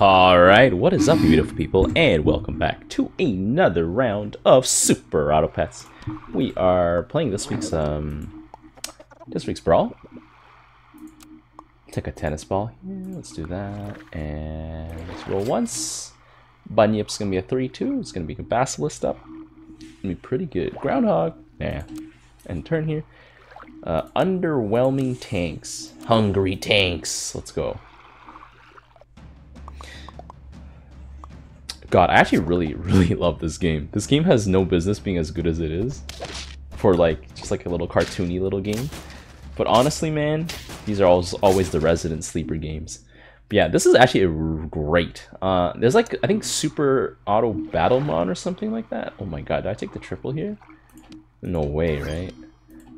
Alright, what is up, you beautiful people, and welcome back to another round of Super Auto Pets. We are playing this week's brawl. Take a tennis ball here, let's do that, and let's roll once. Bunyip's gonna be a 3-2, it's gonna be a basilisk up. Gonna be pretty good. Groundhog, yeah. And turn here. Underwhelming tanks. Hungry tanks, let's go. God, I actually really love this game. This game has no business being as good as it is for just like a little cartoony little game. But honestly, man, these are always the resident sleeper games. But yeah, this is actually a great. There's like, I think, Super Auto Battle Mod or something like that. Oh my god, did I take the triple here? No way, right?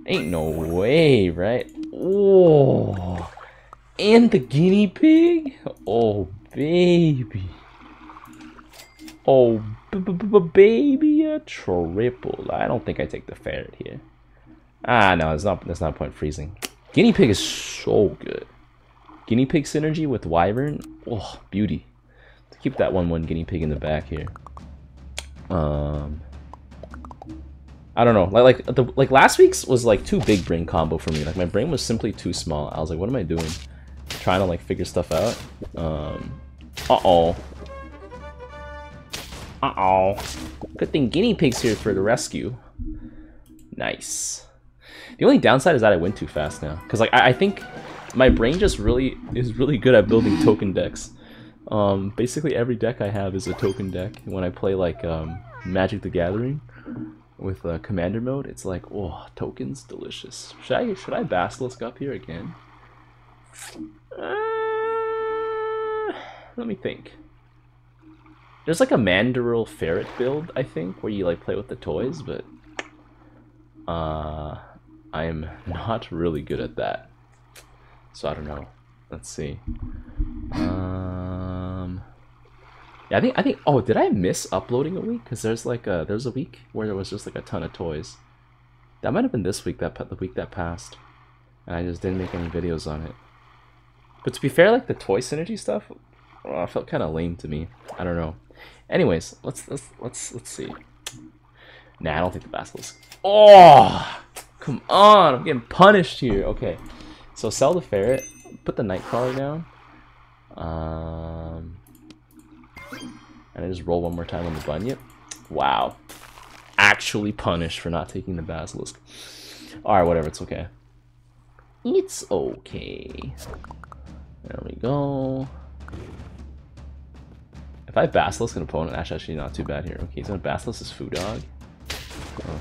Ain't no way, right? Oh, and the guinea pig? Oh, baby. Oh, baby, a triple. I don't think I take the ferret here. Ah, no, that's not point freezing. Guinea pig is so good. Guinea pig synergy with wyvern. Oh, beauty. Let's keep that 1/1 guinea pig in the back here. I don't know. Like last week's was like too big brain combo for me. Like my brain was simply too small. I was like, what am I doing? Trying to like figure stuff out. Uh-oh. Good thing guinea pig's here for the rescue. Nice. The only downside is that I went too fast now. Because like I think my brain just is really good at building token decks. Basically every deck I have is a token deck. And when I play like Magic the Gathering with Commander mode, it's like, oh, tokens, delicious. Should I Basilisk up here again? Let me think. There's like a Mandrill ferret build, I think, where you like play with the toys, but I'm not really good at that. So I don't know. Let's see. Yeah, I think. Oh, did I miss uploading a week? Because there's a week where there was just like a ton of toys. That might have been this week, the week that passed, and I just didn't make any videos on it. But to be fair, like the toy synergy stuff, oh, felt kind of lame to me. I don't know. Anyways, let's see. Nah, I don't think the basilisk. Oh, come on! I'm getting punished here. Okay, so sell the ferret. Put the nightcrawler down. And I just roll one more time on the bunyip. Wow, actually punished for not taking the basilisk. All right, whatever. It's okay. It's okay. There we go. If I basilisk an opponent, that's actually not too bad here. Okay, he's gonna basilisk his food dog.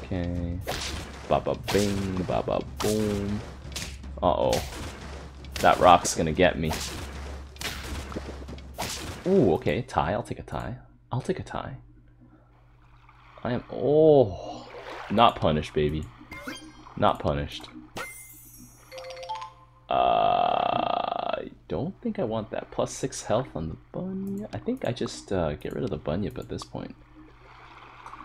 Okay. Ba ba bing, ba ba boom. Uh-oh. That rock's gonna get me. Ooh, okay, tie. I'll take a tie. I'll take a tie. I am, oh, not punished, baby. Not punished. Don't think I want that. Plus 6 health on the bunyip. I think I just get rid of the bunyip at this point.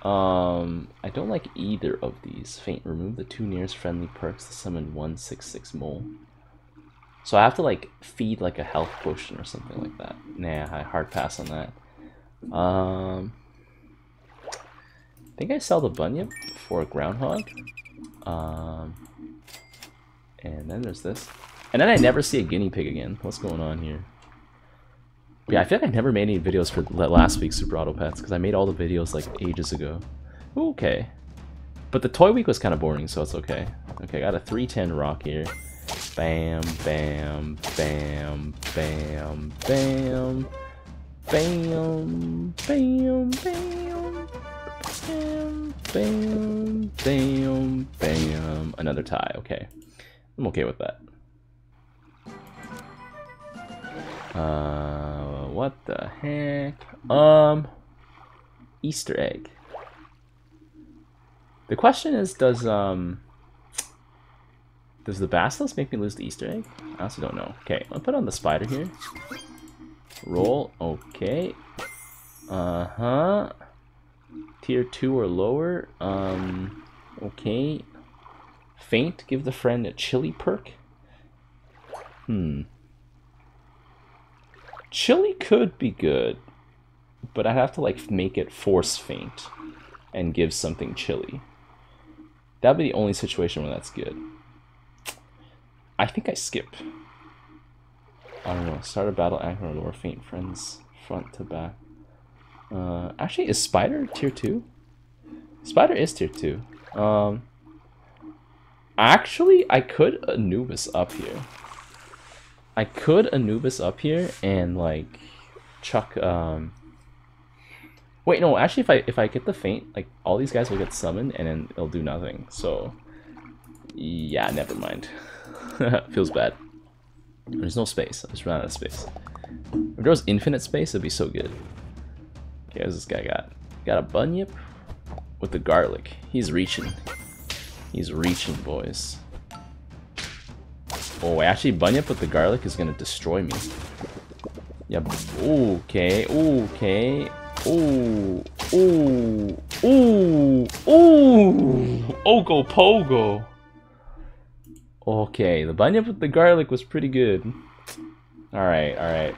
I don't like either of these. Faint. Remove the 2 nearest friendly perks to summon 1/6/6 mole. So I have to like feed like a health potion or something like that. Nah, I hard pass on that. I think I sell the bunyip for a groundhog. And then there's this. And then I never see a guinea pig again. What's going on here? Yeah, I feel like I never made any videos for last week's Super Auto Pets because I made all the videos like ages ago. Ooh, okay. But the toy week was kind of boring, so it's okay. Okay, I got a 310 rock here. Bam, bam, bam, bam, bam, bam, bam, bam, bam, bam, bam, bam. Another tie, okay. I'm okay with that. What the heck? Easter egg. The question is, does the basilisk make me lose the Easter egg? I also don't know. Okay, I'll put on the spider here. Roll, okay. Tier 2 or lower. Okay. Faint, give the friend a chili perk. Chili could be good, but I'd have to like make it force faint and give something chili. That'd be the only situation where that's good. I think I skip. I don't know. Start a battle, aggro, lore, faint friends, front to back. Actually, is Spider tier 2? Spider is tier 2. Actually, I could Anubis up here. I could Anubis up here and like chuck. Wait, no. Actually, if I get the faint, like all these guys will get summoned and then it'll do nothing. So yeah, never mind. Feels bad. There's no space. I just ran out of space. If there was infinite space, it'd be so good. Okay, what's this guy got? Got a bunyip with the garlic. He's reaching. He's reaching, boys. Oh, actually, bunyip with the garlic is gonna destroy me. Yep. Okay. Okay. Ooh. Ooh. Ooh. Ooh. Ogo pogo. Okay, the bunyip with the garlic was pretty good. Alright, alright.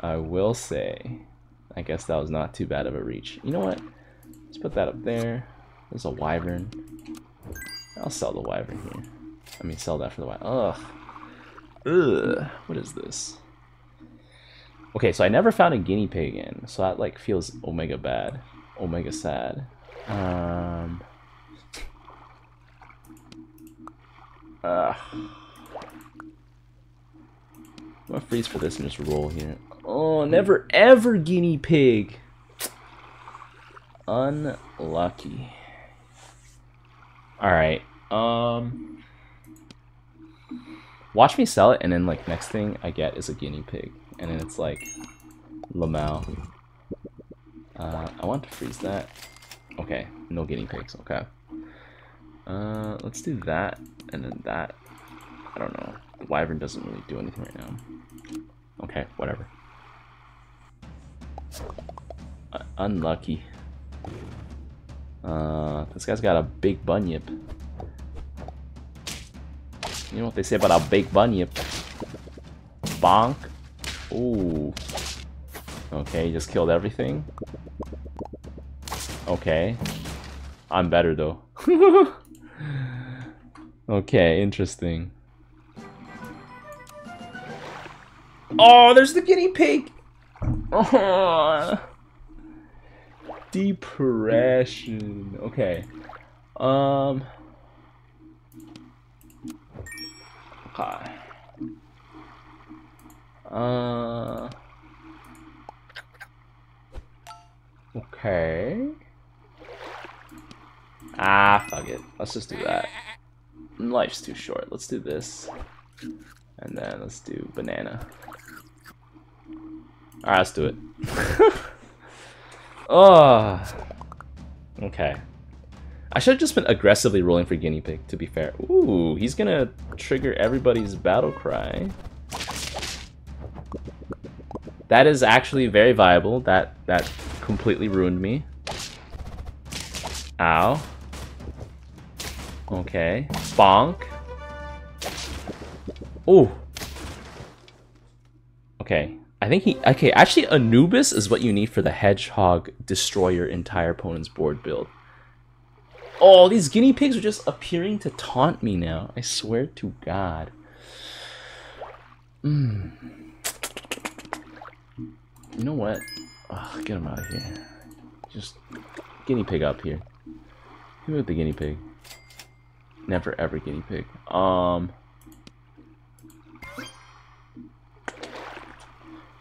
I will say, I guess that was not too bad of a reach. You know what? Let's put that up there. There's a wyvern. I'll sell the wyvern here. I mean, sell that for the wyvern. Ugh. Ugh. What is this? Okay, so I never found a guinea pig again, so that like feels omega bad. Omega sad. I'm gonna freeze for this and just roll here. Oh, never ever guinea pig. Unlucky. All right. Watch me sell it, and then like next thing I get is a guinea pig, and then it's like Lamau. I want to freeze that. Okay, no guinea pigs. Okay. Let's do that, and then that. I don't know. The wyvern doesn't really do anything right now. Okay, whatever. Unlucky. This guy's got a big bunyip. You know what they say about a big bunyip? Bonk. Ooh. Okay, he just killed everything. Okay. I'm better though. Okay, interesting. Oh, there's the guinea pig. Oh, depression. Okay. Okay. Okay. Ah, fuck it. Let's just do that. Life's too short. Let's do this. And then let's do banana. Alright, let's do it. Oh. Okay. I should have just been aggressively rolling for guinea pig, to be fair. Ooh, he's gonna trigger everybody's battle cry. That is actually very viable. That completely ruined me. Ow. Okay. Bonk. Ooh. Okay. I think he... Okay, actually Anubis is what you need for the hedgehog destroy your entire opponent's board build. Oh, these guinea pigs are just appearing to taunt me now. I swear to God. Mm. You know what? Oh, get him out of here. Just guinea pig up here. Who with the guinea pig? Never ever guinea pig.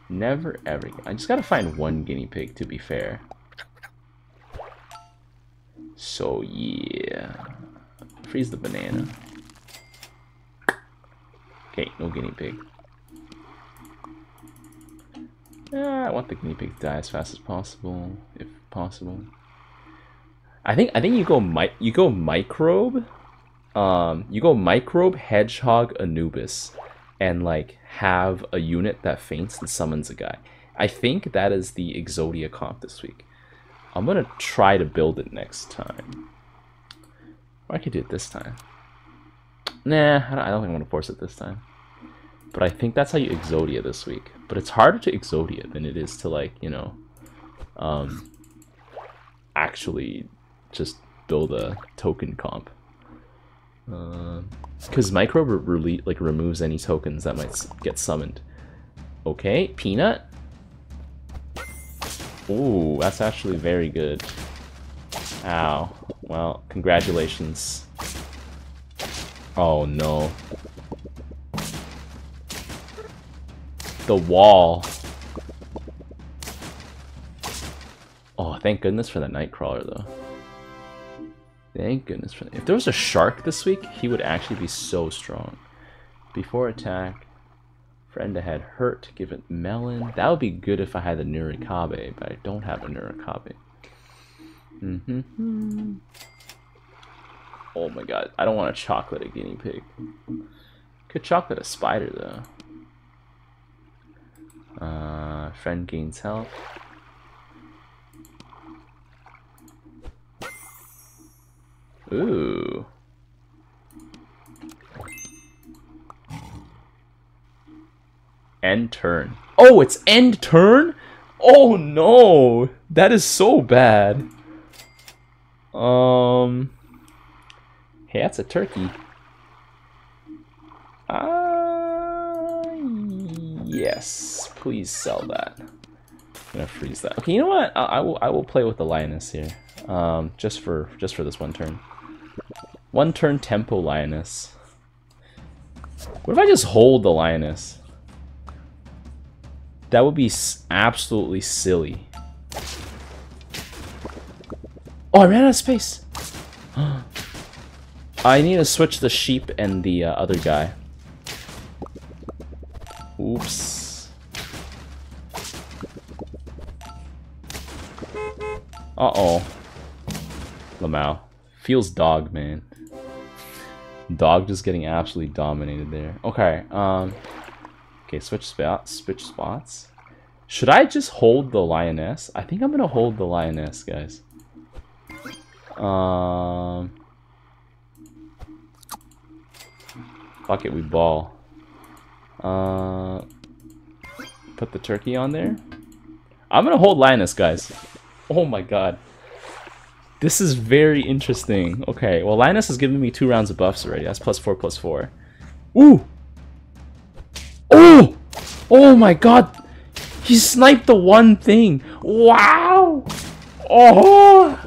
Never ever. I just gotta find one guinea pig, to be fair. So yeah, freeze the banana. Okay, no guinea pig. I want the guinea pig to die as fast as possible, if possible. I think you go microbe, hedgehog Anubis, and like have a unit that faints and summons a guy. I think that is the Exodia comp this week. I'm gonna try to build it next time. Or I could do it this time. Nah, I don't think I want to force it this time. But I think that's how you Exodia this week. But it's harder to Exodia than it is to, like, you know, actually just build a token comp. Because Micro removes any tokens that might get summoned. Okay, Peanut. Ooh, that's actually very good. Ow. Well, congratulations. Oh no. The wall. Oh, thank goodness for the Nightcrawler, though. Thank goodness for that. If there was a shark this week, he would actually be so strong. Before attack, friend ahead hurt, give it melon. That would be good if I had a Nurikabe, but I don't have a Nurikabe. Mm-hmm. Oh my god, I don't want to chocolate a guinea pig. Could chocolate a spider, though. Friend gains health. Ooh. End turn. Oh, it's end turn? Oh no! That is so bad. Hey, that's a turkey. Yes. Please sell that. I'm gonna freeze that. Okay, you know what? I will play with the lioness here. Just for this one turn. One turn tempo lioness. What if I just hold the lioness? That would be absolutely silly. Oh, I ran out of space. I need to switch the sheep and the other guy. Oops. Uh-oh. Lamau. Feels dog, man. Dog just getting absolutely dominated there. Okay, okay, switch spots. Should I just hold the lioness? I think I'm gonna hold the lioness, guys. Fuck it, we ball. Put the turkey on there. I'm gonna hold lioness, guys. Oh my god. This is very interesting. Okay, well, lioness has given me 2 rounds of buffs already. That's +4/+4. Ooh! Oh! Oh my god! He sniped the one thing! Wow! Oh!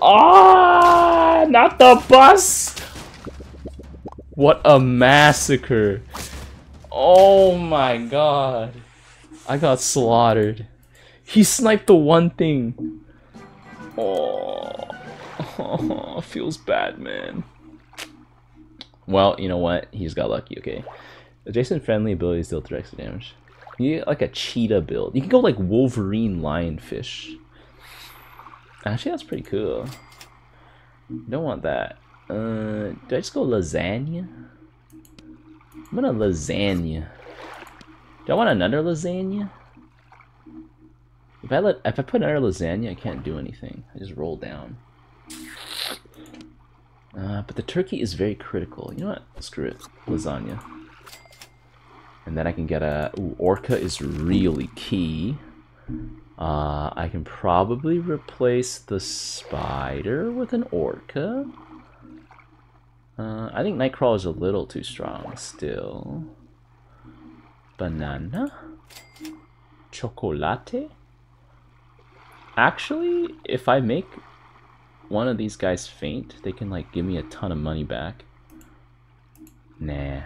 Ah! Not the bus! What a massacre! Oh my god! I got slaughtered. He sniped the one thing. Oh, feels bad, man. Well, you know what? He's got lucky, okay? Adjacent friendly abilities deal 3 extra damage. You get like a cheetah build. You can go like Wolverine Lionfish. Actually, that's pretty cool. Don't want that. Do I just go lasagna? I'm gonna lasagna. Do I want another lasagna? If I put another lasagna, I can't do anything. I just roll down. But the turkey is very critical. You know what? Screw it. Lasagna. And then I can get a... Ooh, orca is really key. I can probably replace the spider with an orca. I think Nightcrawler is a little too strong still. Banana. Chocolate. Actually, if I make one of these guys faint, they can, like, give me a ton of money back. Nah.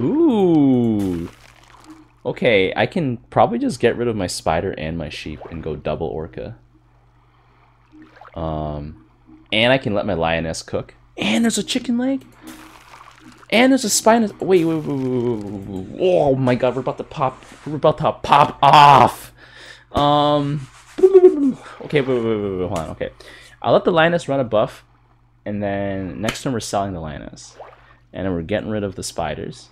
Ooh! Okay, I can probably just get rid of my spider and my sheep and go double orca. And I can let my lioness cook. And there's a chicken leg! And there's a spinous... Wait. Oh my god, we're about to pop... We're about to pop off! Okay, wait, hold on, okay. I'll let the lioness run a buff, and then next turn we're selling the lioness. And then we're getting rid of the spiders.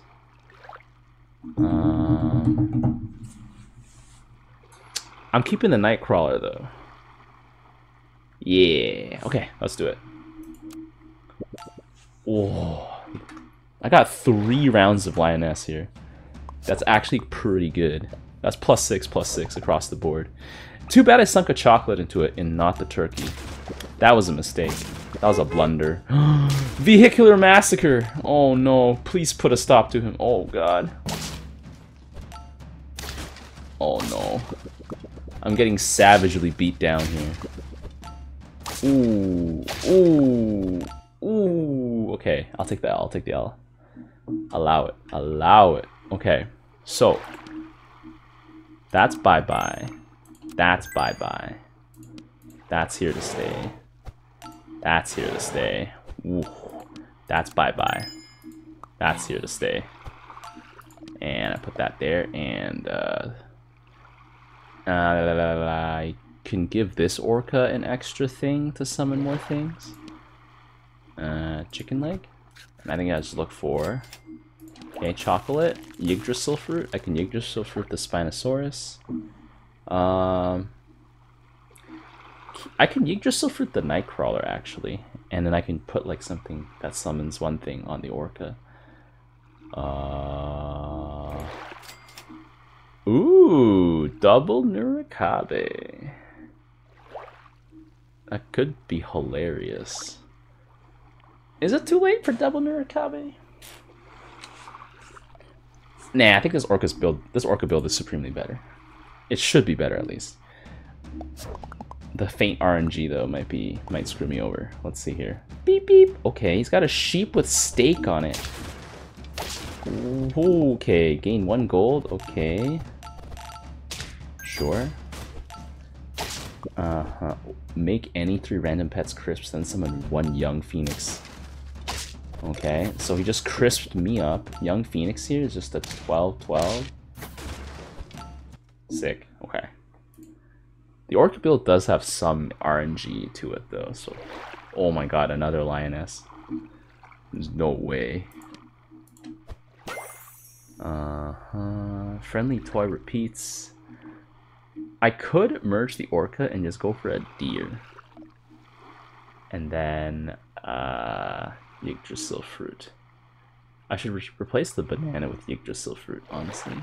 I'm keeping the Nightcrawler, though. Yeah, okay, let's do it. Oh, I got 3 rounds of Lioness here. That's actually pretty good. That's +6, +6 across the board. Too bad I sunk a chocolate into it and not the turkey. That was a mistake. That was a blunder. Vehicular massacre! Oh no, please put a stop to him. Oh god. Oh no. I'm getting savagely beat down here. Ooh, ooh, ooh. Okay, I'll take the L, I'll take the L. Allow it, allow it. Okay, so. That's bye-bye. That's bye-bye. That's here to stay. That's here to stay. Ooh, that's bye-bye. That's here to stay. And I put that there, and I can give this orca an extra thing to summon more things. Chicken leg. And I think I just look for. Okay, chocolate. Yggdrasil fruit. I can Yggdrasil fruit the Spinosaurus. I can Yggdrasil fruit the Nightcrawler actually, and then I can put like something that summons one thing on the orca. Ooh, double Nurikabe. That could be hilarious. Is it too late for double Nurikabe? Nah, I think this orca's build, this orca build is supremely better. It should be better at least. The faint RNG though might screw me over. Let's see here. Beep beep. Okay, he's got a sheep with steak on it. Okay, gain 1 gold. Okay. Sure. Uh-huh. Make any 3 random pets crisps, then summon 1 young phoenix. Okay, so he just crisped me up. Young phoenix here is just a 12-12. Sick. Okay. The orca build does have some RNG to it though, so... Oh my god, another lioness. There's no way. Friendly toy repeats. I could merge the orca and just go for a deer. And then, Yggdrasil fruit. I should replace the banana with Yggdrasil fruit, honestly.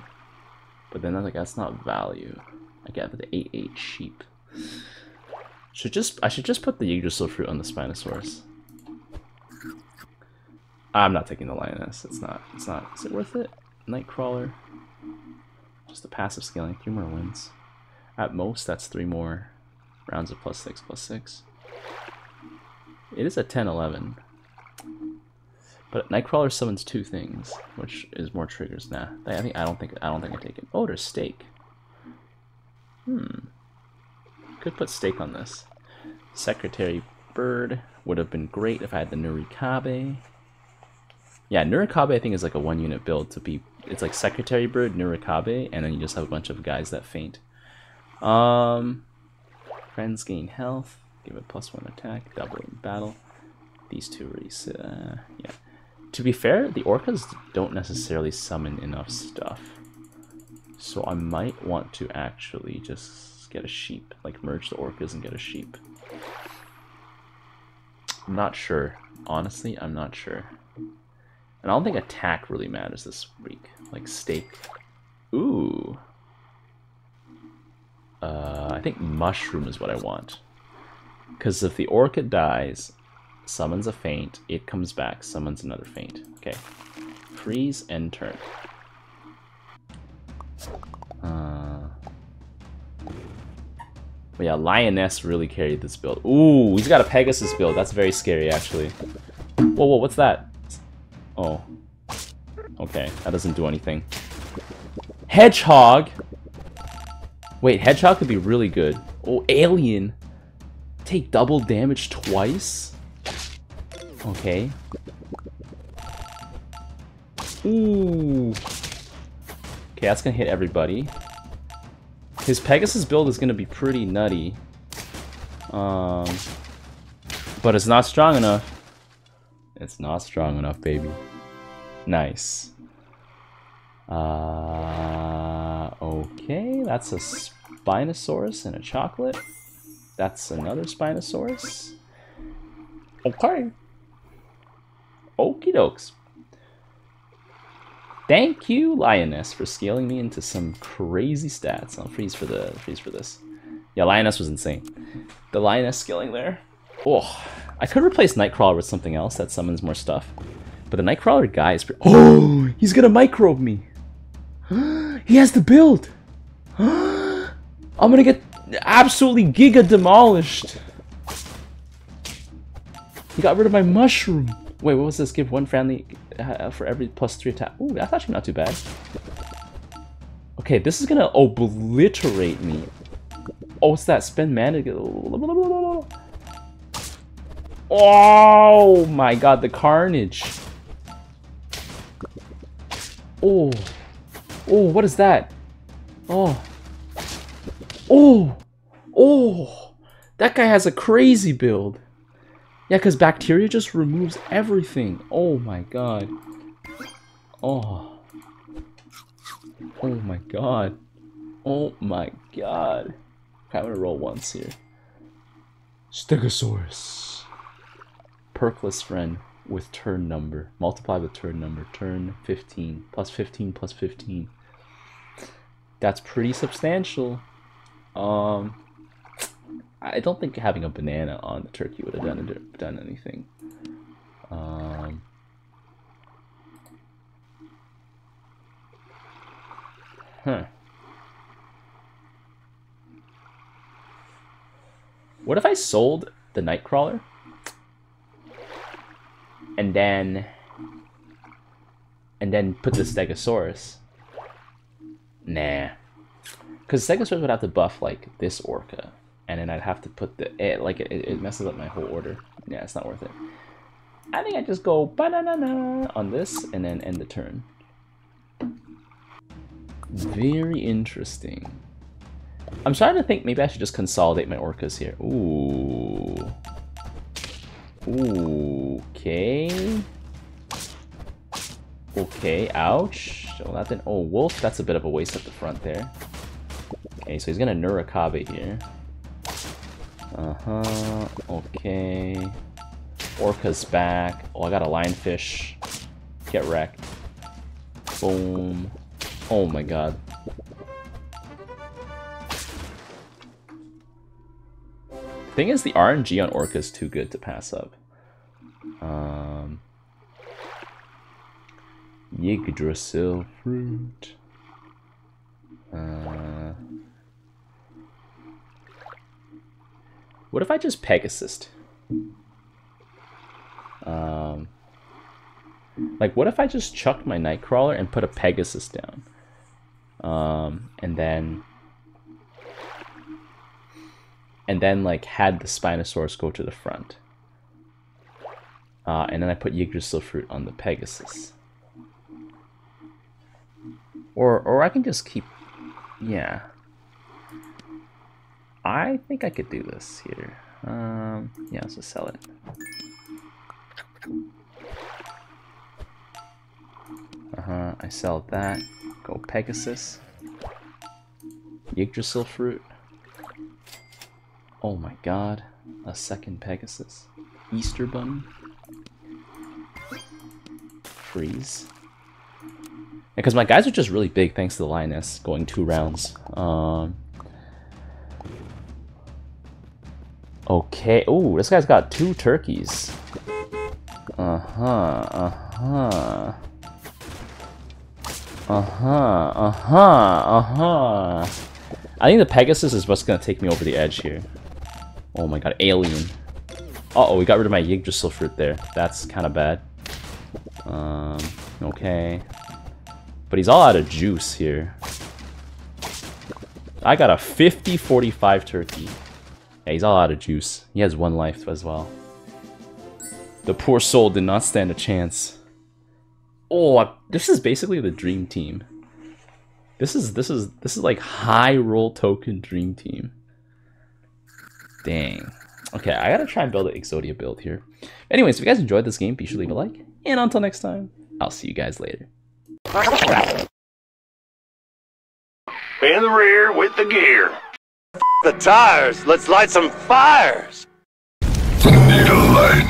But then I'm like, that's not value. I get the 8-8 sheep. I should just put the Yggdrasil fruit on the Spinosaurus. I'm not taking the lioness. It's not. Is it worth it? Nightcrawler. Just the passive scaling. 3 more wins. At most, that's 3 more rounds of +6, +6. It is a 10-11. But Nightcrawler summons 2 things, which is more triggers. Nah, I don't think I take it. Oh, there's steak. Could put steak on this. Secretary bird would have been great if I had the Nurikabe. Yeah, Nurikabe I think is like a 1-unit build to be. It's like Secretary bird, Nurikabe, and then you just have a bunch of guys that faint. Friends gain health. Give it +1 attack. Double in battle. These 2 really. Yeah. To be fair, the orcas don't necessarily summon enough stuff. So I might want to actually just get a sheep. Like, merge the orcas and get a sheep. I'm not sure. Honestly, I'm not sure. And I don't think attack really matters this week. Like, steak. Ooh. I think mushroom is what I want. Because if the orca dies, summons a feint, it comes back, summons another feint. Okay. Freeze, end turn. But yeah, Lioness really carried this build. Ooh, he's got a Pegasus build. That's very scary, actually. Whoa, whoa, what's that? Oh. Okay, that doesn't do anything. Hedgehog! Wait, Hedgehog could be really good. Oh, Alien! Take double damage twice? Okay. Ooh. Okay, that's gonna hit everybody. His Pegasus build is gonna be pretty nutty. But it's not strong enough. It's not strong enough, baby. Nice. Okay, that's a Spinosaurus and a chocolate. That's another Spinosaurus. Okay. Okie dokes. Thank you, Lioness, for scaling me into some crazy stats. I'll freeze for this. Yeah, Lioness was insane. The Lioness scaling there. Oh, I could replace Nightcrawler with something else that summons more stuff. But the Nightcrawler guy is pretty... Oh, he's gonna microbe me. He has the build. I'm gonna get absolutely giga demolished. He got rid of my mushroom. Wait, what was this? Give one friendly for every +3 attack. Ooh, that's actually not too bad. Okay, this is gonna obliterate me. Oh, what's that? Spend mana. Oh my god, the carnage. Oh. Oh, what is that? Oh. Oh. Oh. That guy has a crazy build. Yeah, because bacteria just removes everything. Oh my god. Oh. Oh my god. Oh my god. Okay, I'm gonna roll once here. Stegosaurus. Perkless friend with turn number. Multiply with turn number. Turn 15. Plus 15 plus 15. That's pretty substantial. I don't think having a banana on the turkey would have done anything. What if I sold the Nightcrawler? And then... put the Stegosaurus? Nah. Because Stegosaurus would have to buff, like, this Orca. And then I'd have to put the it messes up my whole order. Yeah, it's not worth it. I think I just go banana on this and then end the turn. Very interesting. I'm starting to think maybe I should just consolidate my orcas here. Ooh. Okay. Okay. Ouch. Well, that didn't. Oh, wolf. That's a bit of a waste at the front there. Okay, so he's gonna Nurakabe here. Okay. Orca's back. Oh, I got a lionfish. Get wrecked. Boom. Oh my god. Thing is, the RNG on Orca is too good to pass up. Yggdrasil fruit. What if I just Pegasus? Like, what if I just chucked my Nightcrawler and put a Pegasus down? And then like had the Spinosaurus go to the front. And then I put Yggdrasil fruit on the Pegasus. Or I can just keep, yeah. I think I could do this here. Yeah, let's just sell it. I sell that. Go Pegasus. Yggdrasil fruit. Oh my god. A second Pegasus. Easter bunny. Freeze. Because my guys are just really big thanks to the Lioness going 2 rounds. Okay, ooh, this guy's got 2 turkeys. I think the Pegasus is what's gonna take me over the edge here. Oh my god, alien. Uh-oh, we got rid of my Yggdrasil fruit there. That's kind of bad. Okay. But he's all out of juice here. I got a 50-45 turkey. Yeah, he's all out of juice. He has 1 life as well. The poor soul did not stand a chance. Oh, this is basically the dream team. This is like high roll token dream team. Dang. Okay, I gotta try and build an Exodia build here. Anyways, if you guys enjoyed this game, be sure to leave a like. And until next time, I'll see you guys later. In the rear with the gear. F the tires, let's light some fires! Need a light.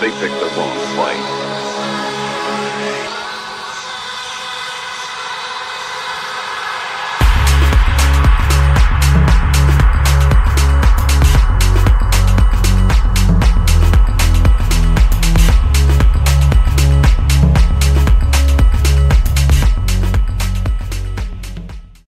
They picked the wrong fight.